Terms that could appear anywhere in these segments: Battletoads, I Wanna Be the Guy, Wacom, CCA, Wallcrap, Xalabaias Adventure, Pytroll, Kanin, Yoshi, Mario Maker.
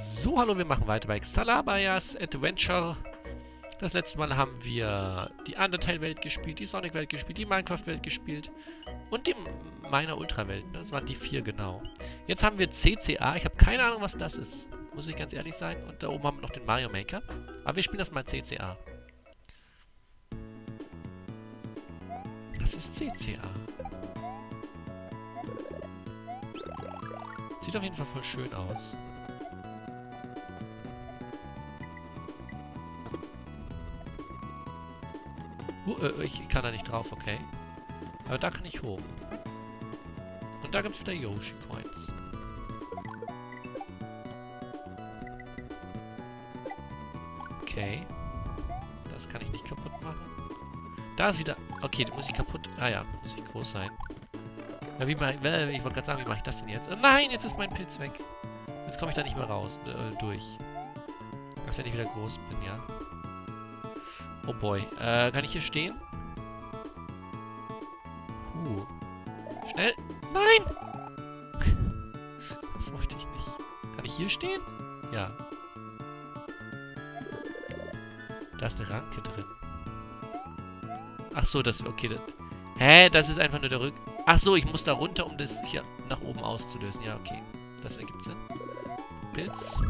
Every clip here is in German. So, hallo, wir machen weiter bei Xalabaias Adventure. Das letzte Mal haben wir die Undertale-Welt gespielt, die Sonic-Welt gespielt, die Minecraft-Welt gespielt und die Miner-Ultra-Welten. Das waren die 4, genau. Jetzt haben wir CCA. Ich habe keine Ahnung, was das ist. Muss ich ganz ehrlich sein. Und da oben haben wir noch den Mario Maker. Aber wir spielen das mal CCA. Das ist CCA. Sieht auf jeden Fall voll schön aus. Ich kann da nicht drauf, okay. Aber da kann ich hoch. Und da gibt es wieder Yoshi-Coins. Okay. Das kann ich nicht kaputt machen. Da ist wieder... Okay, den muss ich kaputt... Ah ja, muss ich groß sein. Na, wie mache ich... Ich wollte gerade sagen, wie mache ich das denn jetzt? Oh nein, jetzt ist mein Pilz weg. Jetzt komme ich da nicht mehr raus. Durch. Als wenn ich wieder groß bin, ja. Oh boy. Kann ich hier stehen? Schnell! Nein! Das wollte ich nicht. Kann ich hier stehen? Ja. Da ist eine Ranke drin. Ach so, das... Okay, das... Hä? Das ist einfach nur der Rücken... Ach so, ich muss da runter, um das hier nach oben auszulösen. Ja, okay. Das ergibt Sinn. Pilz.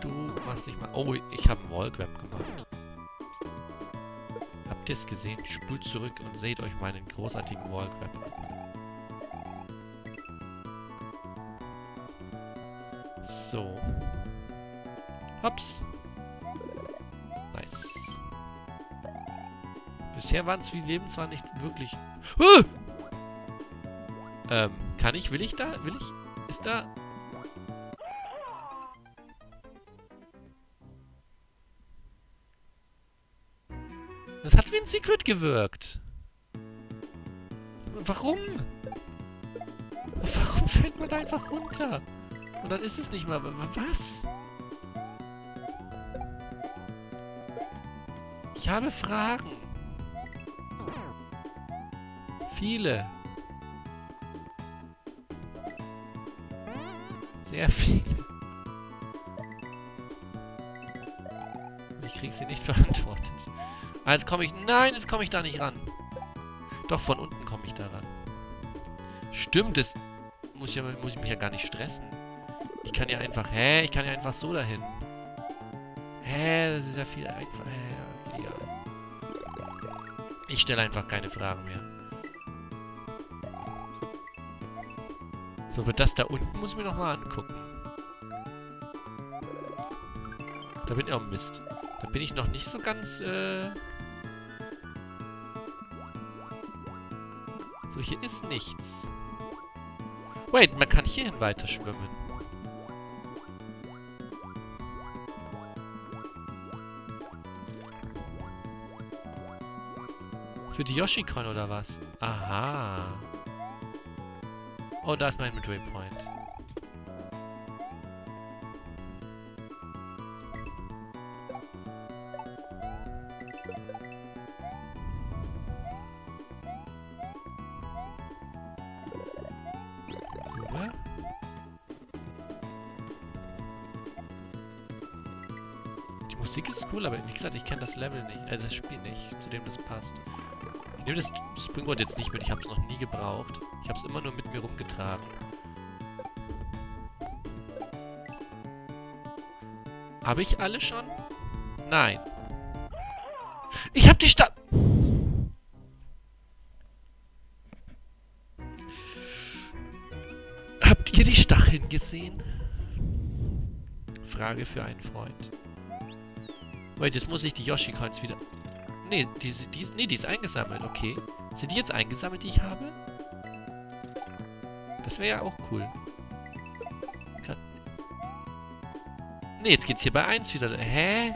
Du machst dich mal... Oh, ich habe einen Wallcrap gemacht. Habt ihr es gesehen? Spult zurück und seht euch meinen großartigen Wallcrap. So. Hops. Nice. Bisher waren es die Leben zwar nicht wirklich... Kann ich? Will ich da? Will ich? Ist da... Das hat wie ein Secret gewirkt. Warum? Warum fällt man da einfach runter? Und dann ist es nicht mal... Was? Ich habe Fragen. Viele. Sehr viele. Ich krieg sie nicht beantwortet. Ah, jetzt komme ich... Nein, jetzt komme ich da nicht ran. Doch, von unten komme ich da ran. Stimmt, das... Muss ich mich ja gar nicht stressen. Ich kann ja einfach... Hä? Ich kann ja einfach so dahin. Hä? Das ist ja viel einfacher. Hä? Ja. Ich stelle einfach keine Fragen mehr. So, aber das da unten muss ich mir nochmal angucken. Da bin ich auch Mist. Da bin ich noch nicht so ganz, So, hier ist nichts. Wait, man kann hierhin weiter schwimmen. Für die Yoshi-Coin oder was? Aha. Oh, da ist mein Midway Point. Die Musik ist cool, aber wie gesagt, ich kenne das Level nicht, also das Spiel nicht, zu dem das passt. Ich nehme das Springboard jetzt nicht mit, ich habe es noch nie gebraucht. Ich habe es immer nur mit mir rumgetragen. Habe ich alle schon? Nein. Ich habe die Stadt... Habt ihr die Stacheln gesehen? Frage für einen Freund. Wait, jetzt muss ich die Yoshi-Coins wieder... Nee, die ist eingesammelt, okay. Sind die jetzt eingesammelt, die ich habe? Das wäre ja auch cool. Nee, jetzt geht's hier bei 1 wieder. Hä?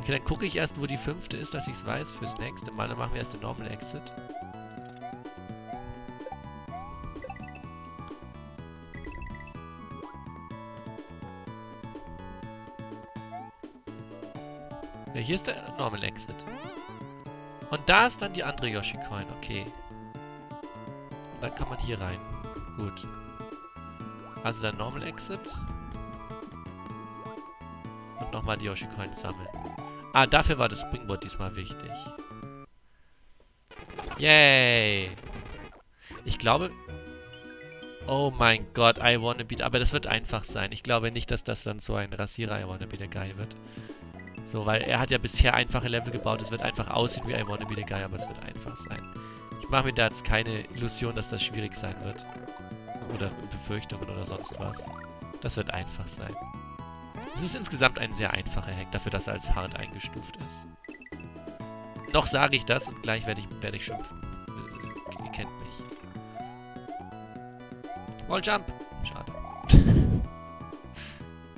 Okay, dann gucke ich erst, wo die 5. ist, dass ich es weiß fürs nächste Mal. Dann machen wir erst den Normal Exit. Ja, hier ist der Normal Exit. Und da ist dann die andere Yoshi-Coin. Okay. Und dann kann man hier rein. Gut. Also dann Normal Exit. Und nochmal die Yoshi-Coins sammeln. Ah, dafür war das Springboard diesmal wichtig. Yay! Ich glaube... Oh mein Gott, I Wanna Be... Aber das wird einfach sein. Ich glaube nicht, dass das dann so ein Rasierer I Wanna Be the Guy wird. So, weil er hat ja bisher einfache Level gebaut. Es wird einfach aussehen wie I Wanna Be the Guy, aber es wird einfach sein. Ich mache mir da jetzt keine Illusion, dass das schwierig sein wird. Oder Befürchtungen oder sonst was. Das wird einfach sein. Es ist insgesamt ein sehr einfacher Hack, dafür, dass er als hart eingestuft ist. Noch sage ich das und gleich werde ich schimpfen. Ihr kennt mich. Walljump! Schade.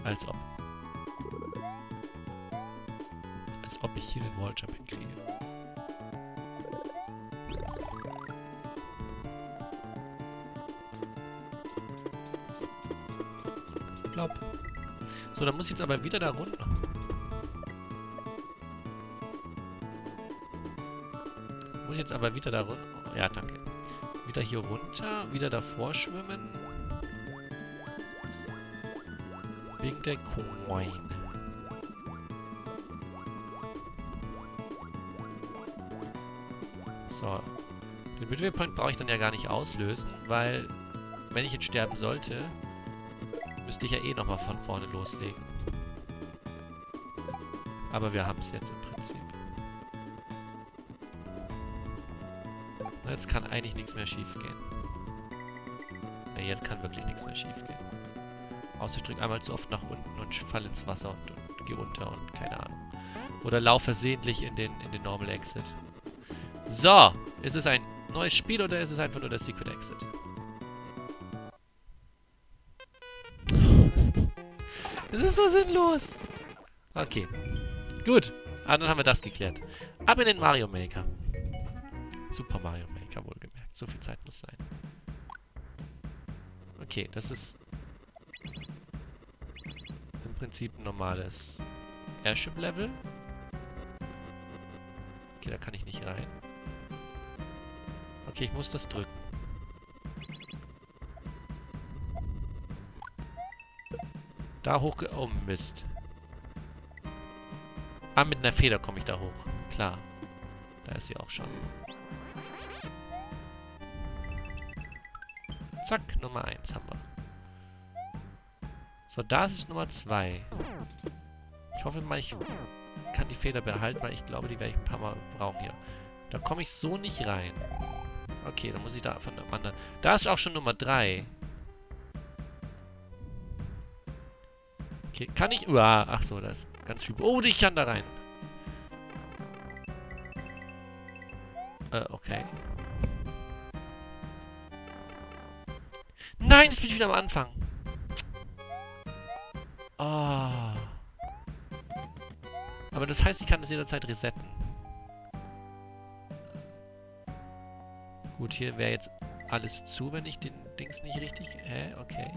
Als ob. Als ob ich hier den Walljump hinkriege. Plopp. So, dann muss ich jetzt aber wieder da runter. Ja, danke. Wieder hier runter, wieder davor schwimmen. Wegen der Coin. So. Den Midway Point brauche ich dann ja gar nicht auslösen, weil wenn ich jetzt sterben sollte, müsste ich ja eh nochmal von vorne loslegen. Aber wir haben es jetzt im Prinzip. Jetzt kann eigentlich nichts mehr schief gehen. Ne, jetzt kann wirklich nichts mehr schief gehen. Außer ich drücke einmal zu oft nach unten und falle ins Wasser und gehe unter und keine Ahnung. Oder laufe versehentlich in den Normal Exit. So, ist es ein neues Spiel oder ist es einfach nur der Secret Exit? Das ist so sinnlos. Okay, gut. Ah, dann haben wir das geklärt. Ab in den Mario Maker. Super Mario Maker, wohlgemerkt. So viel Zeit muss sein. Okay, das ist im Prinzip ein normales Airship-Level. Okay, da kann ich nicht rein. Okay, ich muss das drücken. Da hoch... Oh, Mist. Ah, mit einer Feder komme ich da hoch. Klar. Da ist sie auch schon. Zack, Nummer 1 haben wir. So, das ist Nummer 2. Ich hoffe mal, ich kann die Feder behalten, weil ich glaube, die werde ich ein paar Mal brauchen hier. Da komme ich so nicht rein. Okay, dann muss ich da von einem anderen... Da ist auch schon Nummer 3. Okay, kann ich... Uah, ach so, da ist ganz viel... Oh, ich kann da rein. Okay. Nein, jetzt bin ich wieder am Anfang. Oh. Aber das heißt, ich kann das jederzeit resetten. Gut, hier wäre jetzt alles zu, wenn ich den Dings nicht richtig... Okay.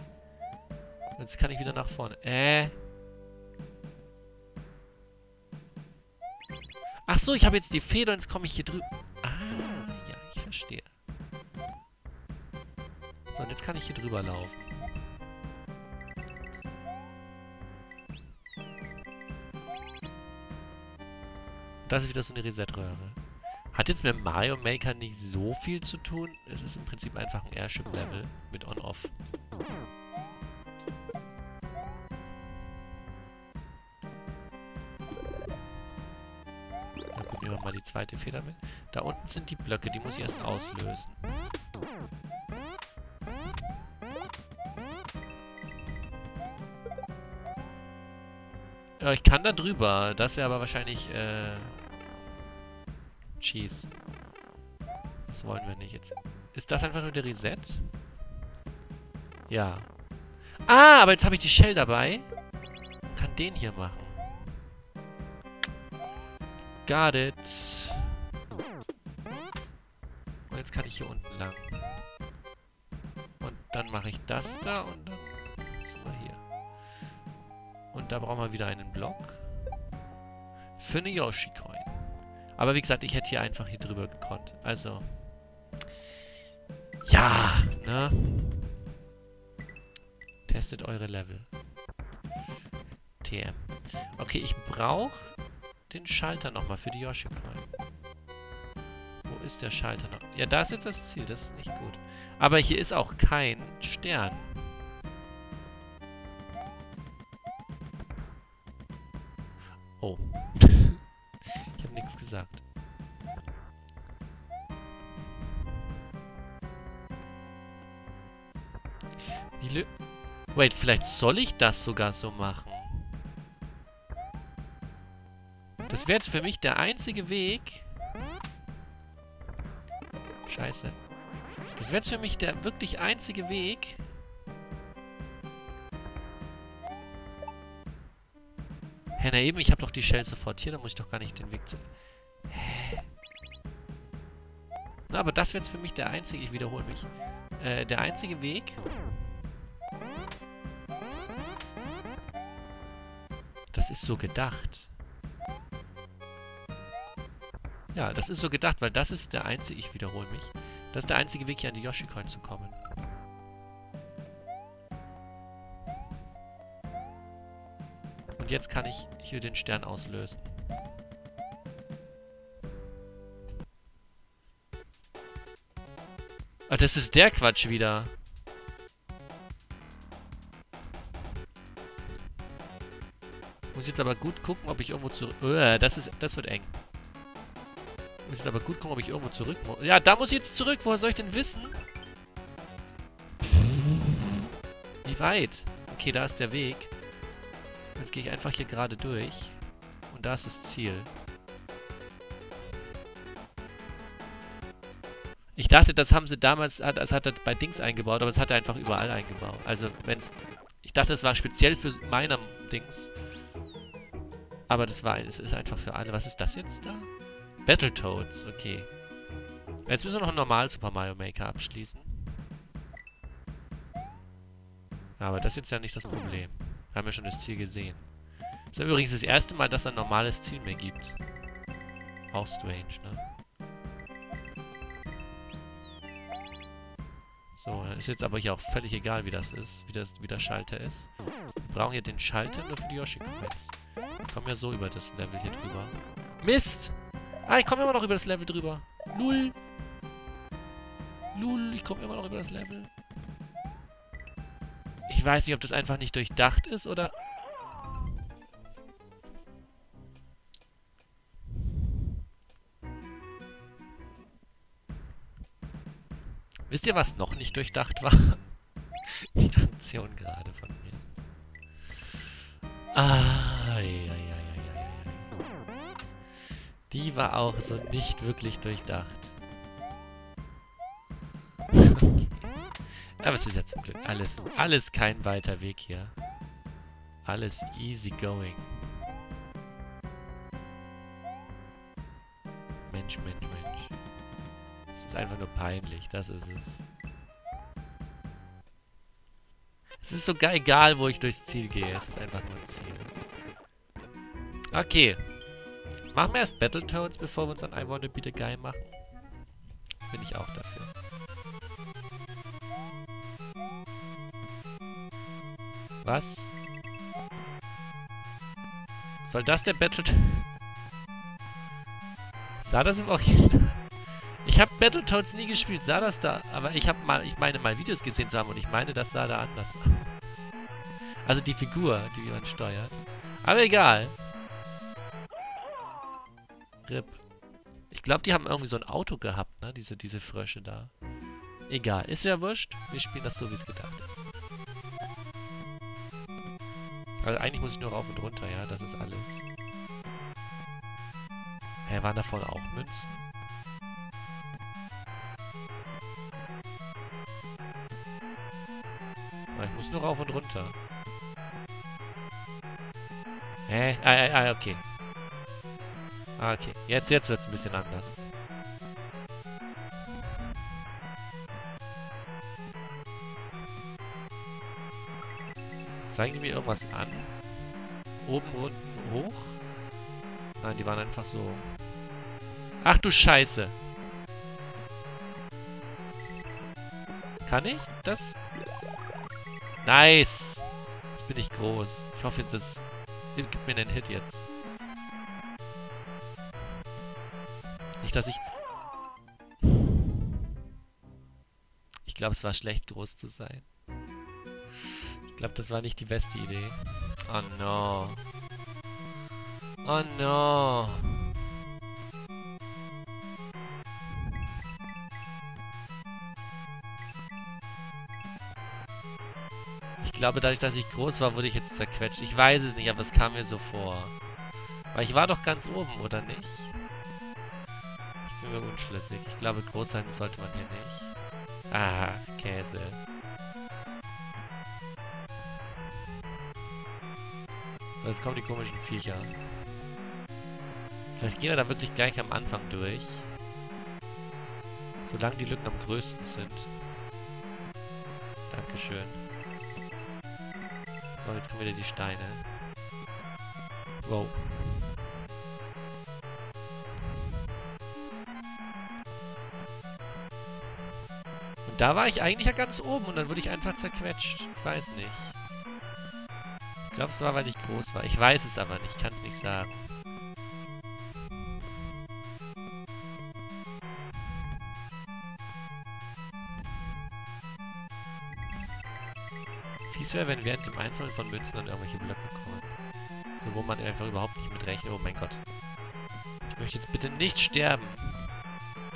Jetzt kann ich wieder nach vorne. Ach so, ich habe jetzt die Feder und jetzt komme ich hier drüben. Ah, ja, ich verstehe. So, und jetzt kann ich hier drüber laufen. Das ist wieder so eine Reset-Röhre. Hat jetzt mit Mario Maker nicht so viel zu tun. Es ist im Prinzip einfach ein Airship-Level mit On-Off. Dann gucken wir mal die zweite Feder mit. Da unten sind die Blöcke, die muss ich erst auslösen. Ich kann da drüber. Das wäre aber wahrscheinlich, Cheese. Das wollen wir nicht jetzt. Ist das einfach nur der Reset? Ja. Ah, aber jetzt habe ich die Shell dabei. Und kann den hier machen. Got it. Und jetzt kann ich hier unten lang. Und dann mache ich das da und dann... Und da brauchen wir wieder einen Block. Für eine Yoshi-Coin. Aber wie gesagt, ich hätte hier einfach hier drüber gekonnt. Also. Ja, ne? Testet eure Level. TM. Okay, ich brauche den Schalter nochmal für die Yoshi-Coin. Wo ist der Schalter noch? Ja, da ist jetzt das Ziel. Das ist nicht gut. Aber hier ist auch kein Stern. Oh. Ich habe nichts gesagt. Wait, vielleicht soll ich das sogar so machen. Das wäre jetzt für mich der einzige Weg. Scheiße. Das wäre jetzt für mich der wirklich einzige Weg. Hä, na eben, ich habe doch die Shell sofort hier, da muss ich doch gar nicht den Weg zu... Hä? Na, aber das wäre jetzt für mich der einzige... Ich wiederhole mich. Der einzige Weg... Das ist so gedacht. Ja, das ist so gedacht, weil das ist der einzige... Ich wiederhole mich. Das ist der einzige Weg, hier an die Yoshi-Coin zu kommen. Und jetzt kann ich hier den Stern auslösen. Ah, das ist der Quatsch wieder. Muss jetzt aber gut gucken, ob ich irgendwo zurück... Das wird eng. Muss jetzt aber gut gucken, ob ich irgendwo zurück muss. Ja, da muss ich jetzt zurück. Woher soll ich denn wissen? Wie weit? Okay, da ist der Weg. Jetzt gehe ich einfach hier gerade durch. Und da ist das Ziel. Ich dachte, das haben sie damals... Das hat er bei Dings eingebaut, aber es hat er einfach überall eingebaut. Also, wenn es... Ich dachte, es war speziell für meinem Dings. Aber das war... Es ist einfach für alle. Was ist das jetzt da? Battletoads, okay. Jetzt müssen wir noch ein normales Super Mario Maker abschließen. Aber das ist jetzt ja nicht das Problem. Da haben wir schon das Ziel gesehen. Das ist übrigens das erste Mal, dass es ein normales Ziel mehr gibt. Auch strange, ne? So, ist jetzt aber hier auch völlig egal, wie das ist, wie der Schalter ist. Wir brauchen hier den Schalter nur für die Yoshi-Coins. Wir kommen ja so über das Level hier drüber. Mist! Ah, ich komme immer noch über das Level drüber. Null. Null, ich komme immer noch über das Level. Ich weiß nicht, ob das einfach nicht durchdacht ist, oder... Wisst ihr, was noch nicht durchdacht war? Die Aktion gerade von mir. Ah, ja, ja. Die war auch so nicht wirklich durchdacht. Okay. Aber es ist ja zum Glück alles kein weiter Weg hier. Alles easy going. Mensch, Mensch, Mensch. Es ist einfach nur peinlich, das ist es. Es ist sogar egal, wo ich durchs Ziel gehe. Es ist einfach nur ein Ziel. Okay. Machen wir erst Battletoads, bevor wir uns an I Wanna Be the Guy machen. Bin ich auch dafür. Was? Soll das der Battletoads... Sah das im Original? Ich habe Battletoads nie gespielt, sah das da... Aber ich meine mal Videos gesehen zu haben und ich meine, das sah da anders aus. Also die Figur, die man steuert. Aber egal. RIP. Ich glaube, die haben irgendwie so ein Auto gehabt, ne? Diese Frösche da. Egal. Ist ja wurscht. Wir spielen das so, wie es gedacht ist. Also eigentlich muss ich nur rauf und runter, ja? Das ist alles. Hä, waren da vorne auch Münzen? Aber ich muss nur rauf und runter. Hä? Okay. Ah, okay. Jetzt wird's ein bisschen anders. Zeigen die mir irgendwas an? Oben, unten, hoch? Nein, die waren einfach so... Ach du Scheiße! Kann ich das? Nice! Jetzt bin ich groß. Ich hoffe, das gibt mir einen Hit jetzt. Nicht, dass ich... Ich glaube, es war schlecht, groß zu sein. Ich glaube, das war nicht die beste Idee. Oh no. Oh no. Ich glaube, dadurch, dass ich groß war, wurde ich jetzt zerquetscht. Ich weiß es nicht, aber es kam mir so vor. Weil ich war doch ganz oben, oder nicht? Ich bin mir unschlüssig. Ich glaube, groß sein sollte man hier nicht. Ach, Käse. So, jetzt kommen die komischen Viecher. Vielleicht gehen wir da wirklich gleich am Anfang durch. Solange die Lücken am größten sind. Dankeschön. So, jetzt kommen wieder die Steine. Wow. Und da war ich eigentlich ja ganz oben und dann wurde ich einfach zerquetscht. Ich weiß nicht. Ich glaube, es war, weil ich groß war. Ich weiß es aber nicht. Ich kann es nicht sagen. Fies wäre, wenn während dem Einzelnen von Münzen dann irgendwelche Blöcke kommen. So, wo man einfach überhaupt nicht mit rechnet. Oh mein Gott. Ich möchte jetzt bitte nicht sterben.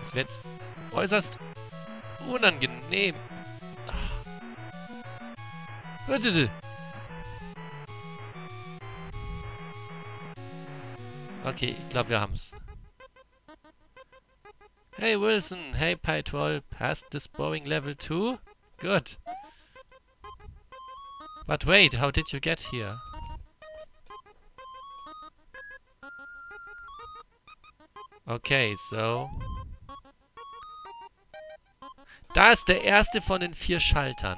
Das wäre jetzt äußerst unangenehm. Bitte. Okay, ich glaube, wir haben's. Hey Wilson, hey Pytroll, passed this boring level too? Good. But wait, how did you get here? Okay, so... Da ist der erste von den 4 Schaltern.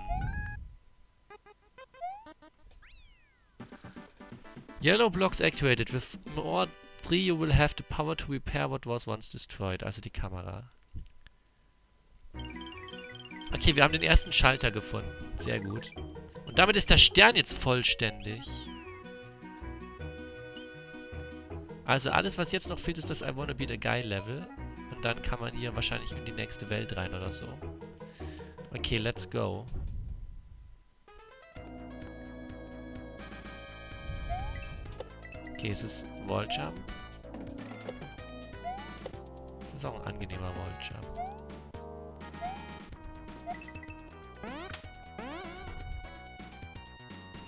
Yellow blocks activated. With more 3 you will have the power to repair what was once destroyed. Also die Kamera. Okay, wir haben den ersten Schalter gefunden. Sehr gut. Und damit ist der Stern jetzt vollständig. Also alles, was jetzt noch fehlt, ist das I Wanna Be the Guy Level. Und dann kann man hier wahrscheinlich in die nächste Welt rein oder so. Okay, let's go. Okay, es ist Walljump. Das ist auch ein angenehmer Walljump.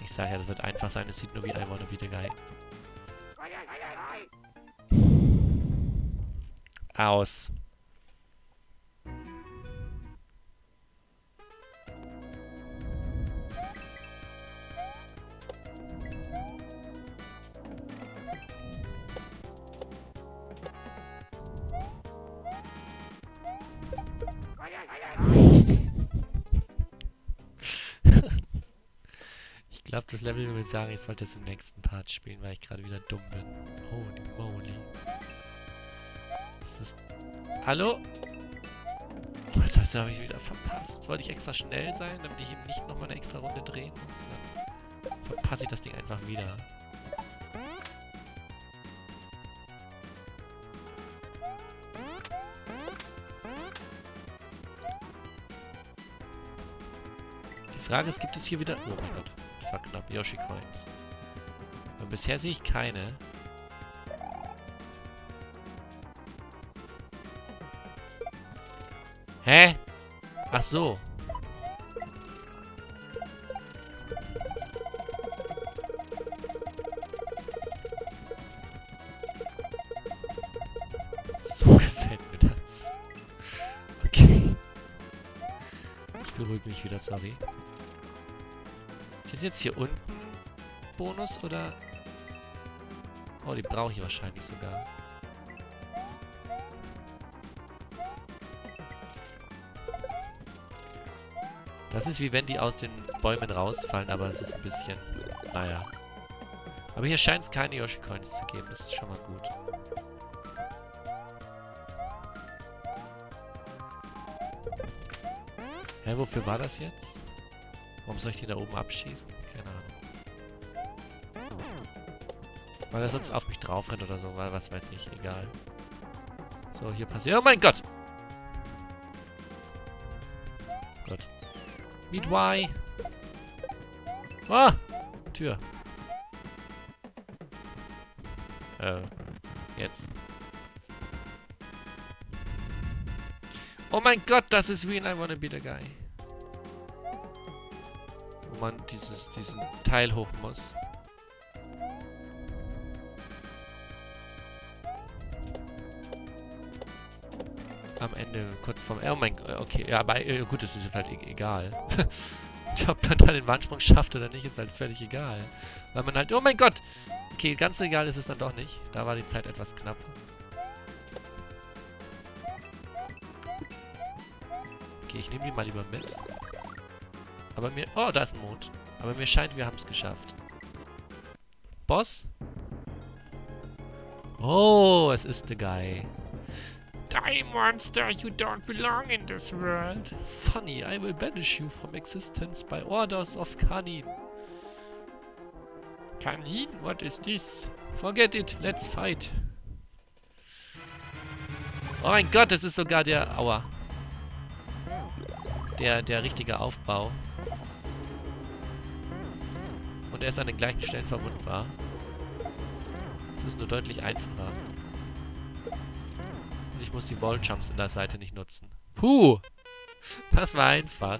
Ich sage ja, das wird einfach sein. Es sieht nur wie I Wanna Be the Guy. Aus. Ich glaube, das Level will mir sagen, ich sollte es im nächsten Part spielen, weil ich gerade wieder dumm bin. Holy moly. Das ist... Hallo? Das habe ich wieder verpasst. Jetzt wollte ich extra schnell sein, damit ich eben nicht nochmal eine extra Runde drehen muss. Dann verpasse ich das Ding einfach wieder. Die Frage ist, gibt es hier wieder... Oh mein Gott. Das war knapp. Yoshi-Coins. Und bisher sehe ich keine. Hä? Ach so. So gefällt mir das. Okay. Ich beruhige mich wieder, sorry. Ist jetzt hier unten Bonus oder... Oh, die brauche ich wahrscheinlich sogar. Das ist wie wenn die aus den Bäumen rausfallen, aber es ist ein bisschen... Naja. Aber hier scheint es keine Yoshi-Coins zu geben, das ist schon mal gut. Hä, Hä, wofür war das jetzt? Warum soll ich die da oben abschießen? Keine Ahnung. Weil er sonst auf mich drauf rennt oder so, weil was weiß ich, egal. So, hier passiert... Oh mein Gott! Gott. Meet why? Ah! Tür. Jetzt. Oh mein Gott, das ist wie in I Wanna Be the Guy. Wo man diesen Teil hoch muss. Am Ende, kurz vorm... Oh mein Gott, okay. Ja, aber gut, das ist jetzt halt egal. Ob man da den Wandsprung schafft oder nicht, ist halt völlig egal. Weil man halt... Oh mein Gott! Okay, ganz so egal ist es dann doch nicht. Da war die Zeit etwas knapp. Okay, ich nehme die mal lieber mit. Aber mir... Oh, da ist Mond. Aber mir scheint, wir haben es geschafft. Boss? Oh, es ist der Guy. Die monster, you don't belong in this world. Funny, I will banish you from existence by orders of Kanin. Kanin, what is this? Forget it, let's fight. Oh mein Gott, das ist sogar der... Aua. Der richtige Aufbau. Und er ist an den gleichen Stellen verwundbar. Es ist nur deutlich einfacher. Und ich muss die Walljumps in der Seite nicht nutzen. Puh! Das war einfach.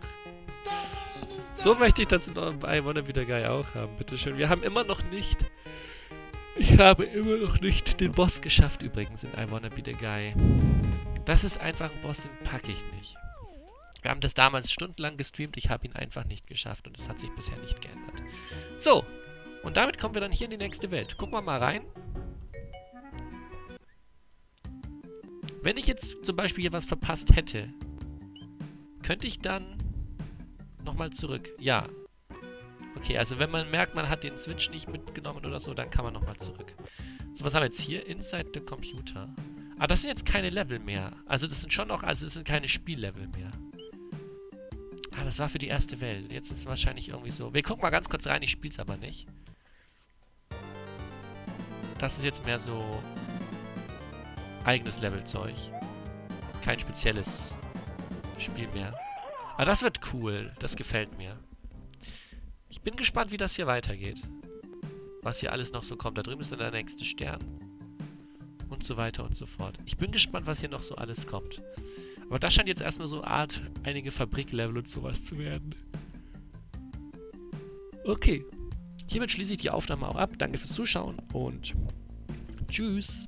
So möchte ich das in eurem I Wanna Be the Guy auch haben. Bitteschön. Wir haben immer noch nicht... Ich habe immer noch nicht den Boss geschafft übrigens in I Wanna Be the Guy. Das ist einfach ein Boss, den packe ich nicht. Wir haben das damals stundenlang gestreamt, ich habe ihn einfach nicht geschafft und es hat sich bisher nicht geändert. So, und damit kommen wir dann hier in die nächste Welt. Gucken wir mal rein. Wenn ich jetzt zum Beispiel hier was verpasst hätte, könnte ich dann nochmal zurück. Ja. Okay, also wenn man merkt, man hat den Switch nicht mitgenommen oder so, dann kann man nochmal zurück. So, was haben wir jetzt hier? Inside the Computer. Ah, das sind jetzt keine Level mehr. Also das sind schon noch, also es sind keine Spiellevel mehr. Ah, das war für die erste Welt. Jetzt ist es wahrscheinlich irgendwie so. Wir gucken mal ganz kurz rein, ich spiel's aber nicht. Das ist jetzt mehr so eigenes Levelzeug. Kein spezielles Spiel mehr. Aber das wird cool. Das gefällt mir. Ich bin gespannt, wie das hier weitergeht. Was hier alles noch so kommt. Da drüben ist dann der nächste Stern. Und so weiter und so fort. Ich bin gespannt, was hier noch so alles kommt. Aber das scheint jetzt erstmal so eine Art, einige Fabriklevel und sowas zu werden. Okay. Hiermit schließe ich die Aufnahme auch ab. Danke fürs Zuschauen und tschüss.